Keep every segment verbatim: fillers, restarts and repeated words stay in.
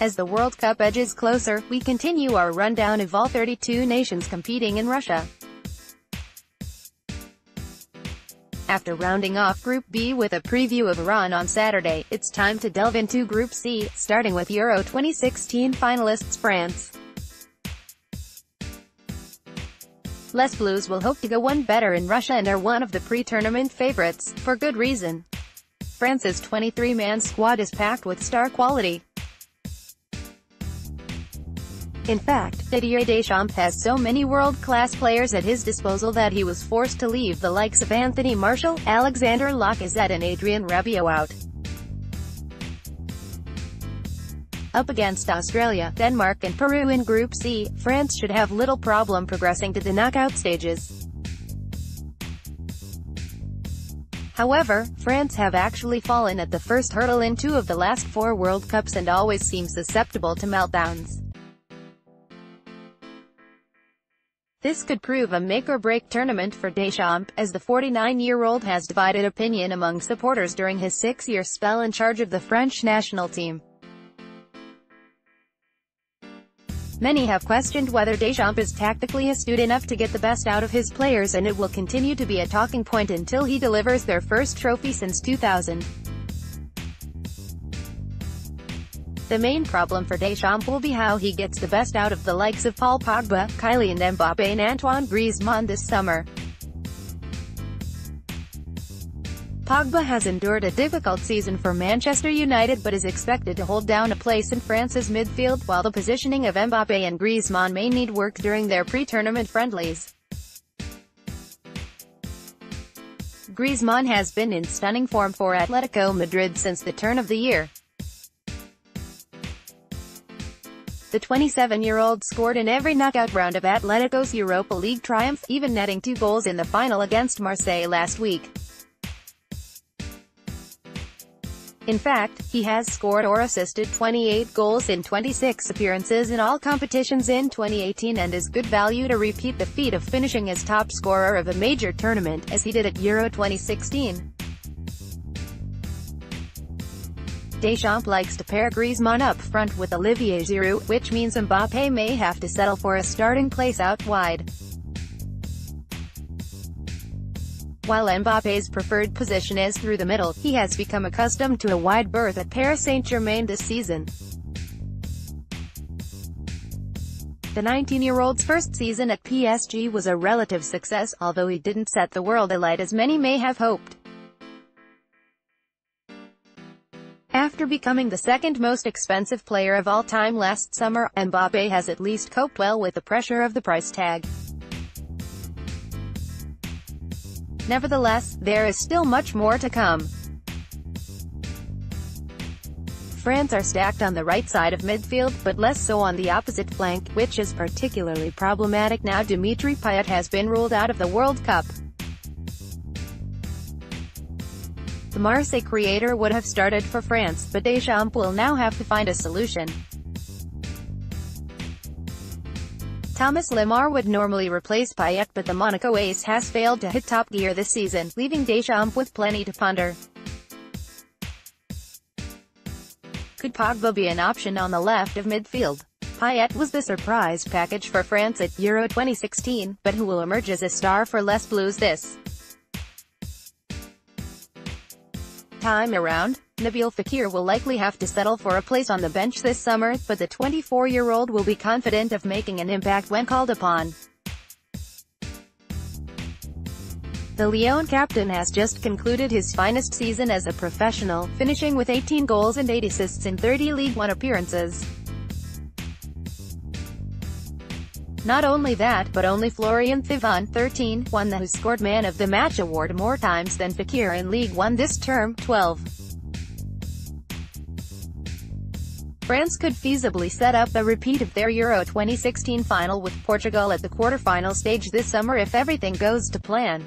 As the World Cup edges closer, we continue our rundown of all thirty-two nations competing in Russia. After rounding off Group B with a preview of Iran on Saturday, it's time to delve into Group C, starting with Euro twenty sixteen finalists France. Les Bleus will hope to go one better in Russia and are one of the pre-tournament favorites, for good reason. France's twenty-three man squad is packed with star quality. In fact, Didier Deschamps has so many world-class players at his disposal that he was forced to leave the likes of Anthony Martial, Alexander Lacazette and Adrien Rabiot out. Up against Australia, Denmark and Peru in Group C, France should have little problem progressing to the knockout stages. However, France have actually fallen at the first hurdle in two of the last four World Cups and always seem susceptible to meltdowns. This could prove a make-or-break tournament for Deschamps, as the forty-nine-year-old has divided opinion among supporters during his six-year spell in charge of the French national team. Many have questioned whether Deschamps is tactically astute enough to get the best out of his players, and it will continue to be a talking point until he delivers their first trophy since two thousand. The main problem for Deschamps will be how he gets the best out of the likes of Paul Pogba, Kylian Mbappé and Antoine Griezmann this summer. Pogba has endured a difficult season for Manchester United but is expected to hold down a place in France's midfield, while the positioning of Mbappé and Griezmann may need work during their pre-tournament friendlies. Griezmann has been in stunning form for Atletico Madrid since the turn of the year. The twenty-seven-year-old scored in every knockout round of Atletico's Europa League triumph, even netting two goals in the final against Marseille last week. In fact, he has scored or assisted twenty-eight goals in twenty-six appearances in all competitions in twenty eighteen and is good value to repeat the feat of finishing as top scorer of a major tournament, as he did at Euro twenty sixteen. Deschamps likes to pair Griezmann up front with Olivier Giroud, which means Mbappé may have to settle for a starting place out wide. While Mbappé's preferred position is through the middle, he has become accustomed to a wide berth at Paris Saint-Germain this season. The nineteen-year-old's first season at P S G was a relative success, although he didn't set the world alight as many may have hoped. After becoming the second most expensive player of all time last summer, Mbappé has at least coped well with the pressure of the price tag. Nevertheless, there is still much more to come. France are stacked on the right side of midfield, but less so on the opposite flank, which is particularly problematic now Dimitri Payet has been ruled out of the World Cup. The Marseille creator would have started for France, but Deschamps will now have to find a solution. Thomas Lemar would normally replace Payet, but the Monaco ace has failed to hit top gear this season, leaving Deschamps with plenty to ponder. Could Pogba be an option on the left of midfield? Payet was the surprise package for France at Euro twenty sixteen, but who will emerge as a star for Les Bleus this time around? Nabil Fekir will likely have to settle for a place on the bench this summer, but the twenty-four-year-old will be confident of making an impact when called upon. The Lyon captain has just concluded his finest season as a professional, finishing with eighteen goals and eight assists in thirty Ligue one appearances. Not only that, but only Florian Thauvin, thirteen, won the Who Scored Man of the Match award more times than Fekir in Ligue one this term, twelve. France could feasibly set up a repeat of their Euro twenty sixteen final with Portugal at the quarterfinal stage this summer if everything goes to plan.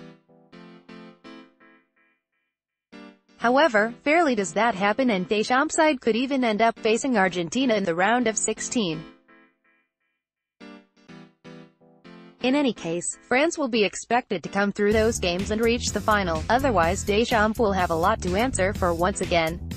However, fairly does that happen and Deschamps' side could even end up facing Argentina in the round of sixteen. In any case, France will be expected to come through those games and reach the final, otherwise Deschamps will have a lot to answer for once again.